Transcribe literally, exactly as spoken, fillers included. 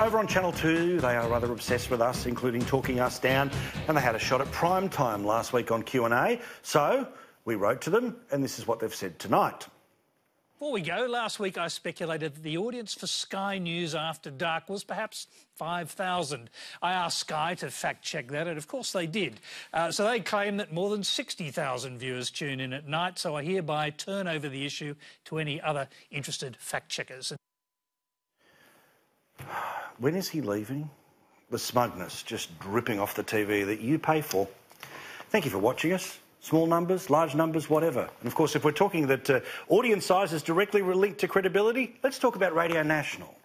Over on Channel two, they are rather obsessed with us, including talking us down, and they had a shot at prime time last week on Q and A. So we wrote to them, and this is what they've said tonight. Before we go, last week I speculated that the audience for Sky News After Dark was perhaps five thousand. I asked Sky to fact-check that, and of course they did. Uh, so they claim that more than sixty thousand viewers tune in at night, so I hereby turn over the issue to any other interested fact-checkers. When is he leaving? The smugness just dripping off the T V that you pay for. Thank you for watching us. Small numbers, large numbers, whatever. And, of course, if we're talking that uh, audience size is directly linked to credibility, let's talk about Radio National.